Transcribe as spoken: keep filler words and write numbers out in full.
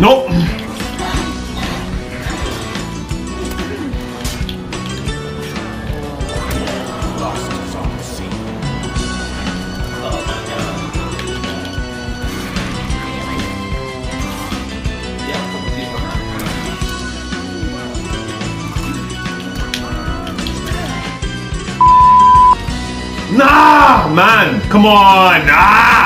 Nope. Nah, man, come on, nah!